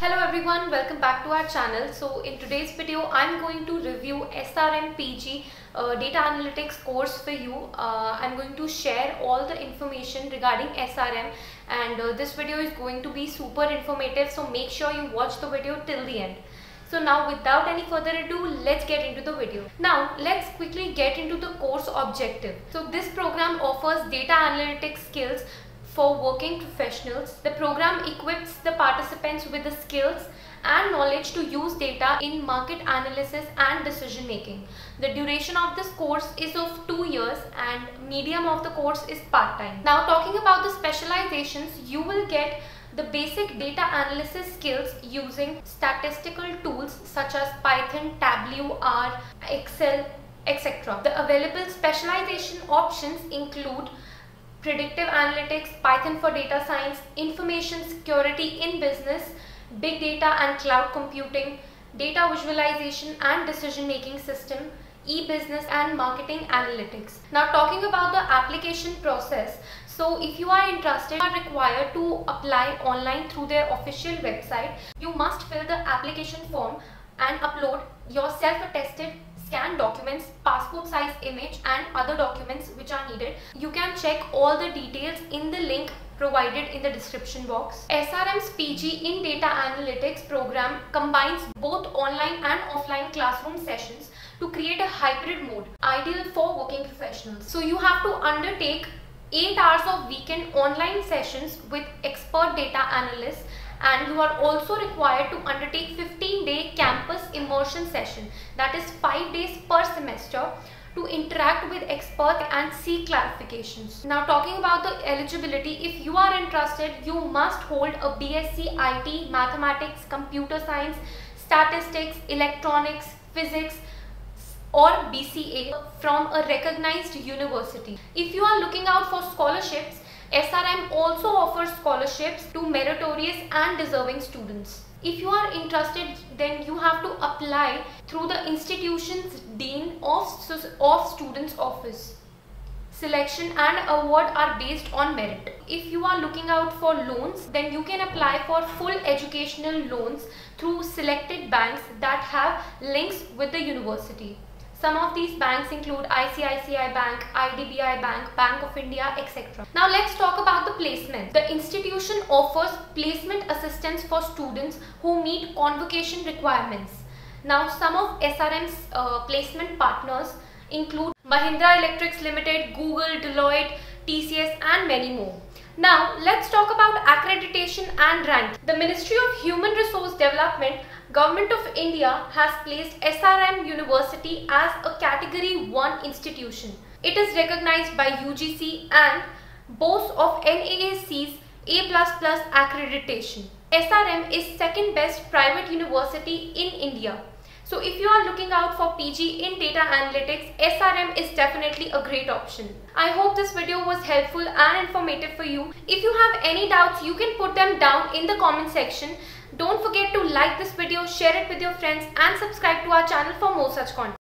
Hello everyone, welcome back to our channel. So in today's video I'm going to review SRM PG data analytics course for you. I'm going to share all the information regarding SRM and this video is going to be super informative, so make sure you watch the video till the end. So now without any further ado, let's get into the video. Now let's quickly get into the course objective. So this program offers data analytics skills for working professionals. The program equips the participants with the skills and knowledge to use data in market analysis and decision making. The duration of this course is of 2 years and medium of the course is part-time. Now talking about the specializations, you will get the basic data analysis skills using statistical tools such as Python, Tableau, R, Excel, etc. The available specialization options include predictive analytics, Python for data science, information security in business, big data and cloud computing, data visualization and decision making system, e-business and marketing analytics. Now talking about the application process. So if you are interested, you are required to apply online through their official website. You must fill the application form and upload your self-attested scanned documents, passport size image and other documents which are needed. You can check all the details in the link provided in the description box. SRM's PG in Data Analytics program combines both online and offline classroom sessions to create a hybrid mode ideal for working professionals. So you have to undertake 8 hours of weekend online sessions with expert data analysts, and you are also required to undertake 15-day campus immersion session, that is 5 days per semester, to interact with experts and seek clarifications. Now talking about the eligibility, if you are interested, you must hold a BSc IT, Mathematics, Computer Science, Statistics, Electronics, Physics or BCA from a recognized university. If you are looking out for scholarships, SRM also offers scholarships to meritorious and deserving students. If you are interested, then you have to apply through the institution's Dean of Students Office. Selection and award are based on merit. If you are looking out for loans, then you can apply for full educational loans through selected banks that have links with the university. Some of these banks include ICICI Bank, IDBI Bank, Bank of India, etc. Now let's talk about the placement. The institution offers placement assistance for students who meet convocation requirements. Now some of SRM's placement partners include Mahindra Electrics Limited, Google, Deloitte, TCS and many more. Now let's talk about accreditation and ranking. The Ministry of Human Resource Development, Government of India has placed SRM University as a Category 1 institution. It is recognized by UGC and boasts of NAAC's A++ accreditation. SRM is second best private university in India. So if you are looking out for PG in data analytics, SRM is definitely a great option. I hope this video was helpful and informative for you. If you have any doubts, you can put them down in the comment section. Don't forget to like this video, share it with your friends and subscribe to our channel for more such content.